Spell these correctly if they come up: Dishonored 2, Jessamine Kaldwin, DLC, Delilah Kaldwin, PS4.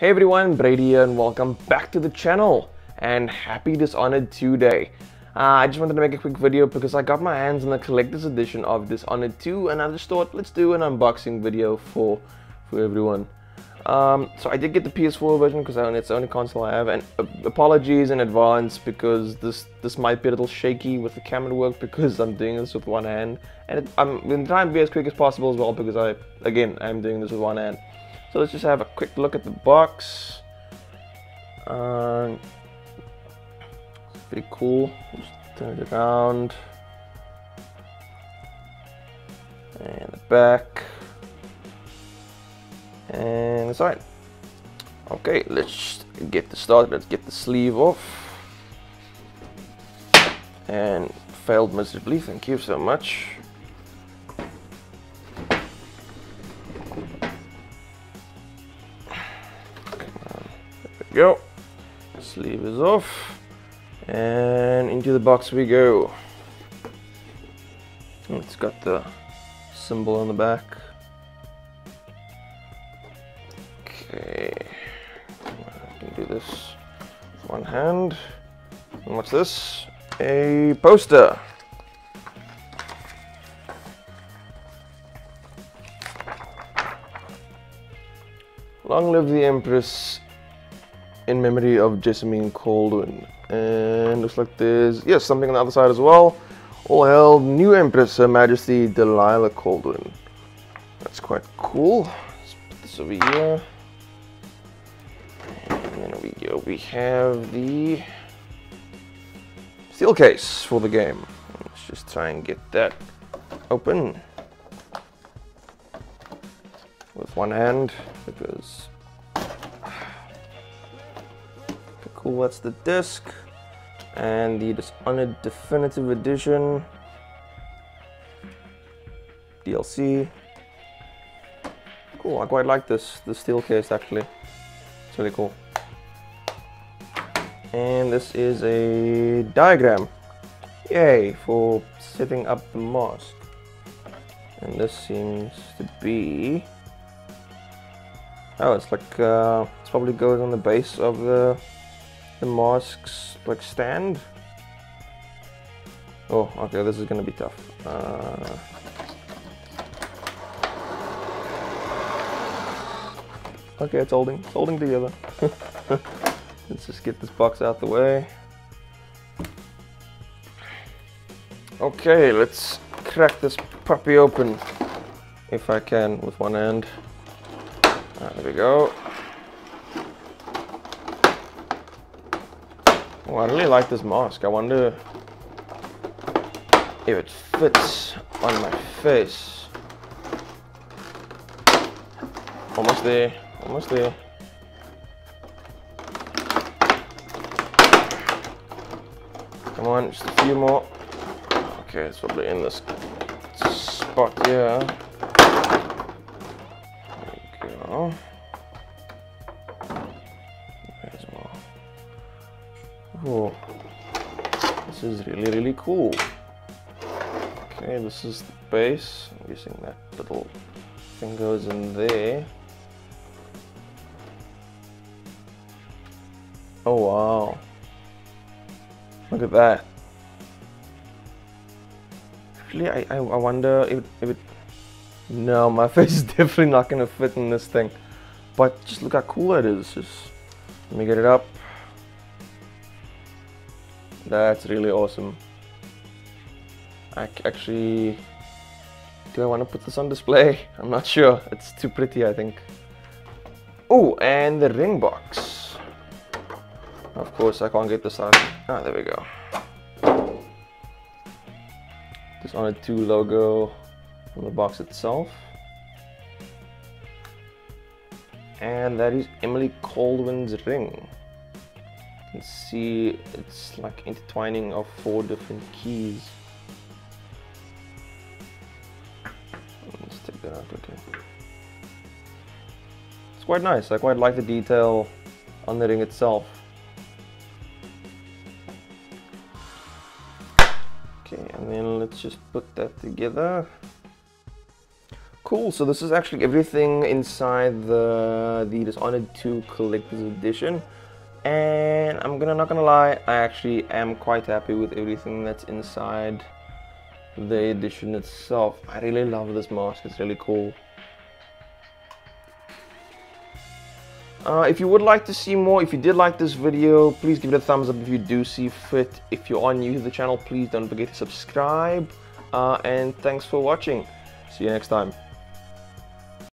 Hey everyone, Brady here and welcome back to the channel and happy Dishonored 2 day. I just wanted to make a quick video because I got my hands on the collector's edition of Dishonored 2 and I just thought let's do an unboxing video for everyone. So I did get the PS4 version because it's the only console I have, and apologies in advance because this might be a little shaky with the camera work because I'm doing this with one hand, and I'm going to try and be as quick as possible as well because I'm doing this with one hand. So let's just have a quick look at the box. Pretty cool. Just turn it around. And the back. And the side. Okay, let's get this started. Let's get the sleeve off. And failed miserably, thank you so much. Go, sleeve is off, and into the box we go. It's got the symbol on the back. Okay, I can do this with one hand. And what's this? A poster. Long live the Empress. In memory of Jessamine Kaldwin. And looks like there's, yes, something on the other side as well. All hail new Empress, Her Majesty Delilah Kaldwin. That's quite cool. Let's put this over here. And then we go, we have the steel case for the game. Let's just try and get that open with one hand because cool, that's the disc and the Dishonored Definitive Edition DLC. Cool, I quite like the steel case actually. It's really cool. And this is a diagram. Yay, for setting up the mosque. And this seems to be, oh, it's like it's probably goes on the base of the mosque's like stand. Oh, okay, this is gonna be tough. Okay, it's holding together. Let's just get this box out the way. Okay, let's crack this puppy open if I can with one hand. There we go. Oh, I really like this mask. I wonder if it fits on my face. Almost there, almost there. Come on, just a few more. Okay, it's probably in this spot here. There we go. Oh, this is really cool. Okay, this is the base. I'm guessing that little thing goes in there. Oh wow, look at that. Actually, I wonder if it, no, my face is definitely not gonna fit in this thing, but just look how cool it is. Just let me get it up. That's really awesome. Actually, do I want to put this on display? I'm not sure. It's too pretty, I think. Oh, and the ring box. Of course, I can't get this out. Ah, there we go. Dishonored 2 logo on the box itself. And that is Emily Kaldwin's ring. You can see it's like intertwining of 4 different keys. Let's take that out, okay. It's quite nice. I quite like the detail on the ring itself. Okay, and then let's just put that together. Cool, so this is actually everything inside the Dishonored 2 Collector's Edition. And I'm not gonna lie, I actually am quite happy with everything that's inside the edition itself. I really love this mask, it's really cool. If you would like to see more, if you did like this video, please give it a thumbs up if you do see fit. If you are new to the channel, please don't forget to subscribe. And thanks for watching. See you next time.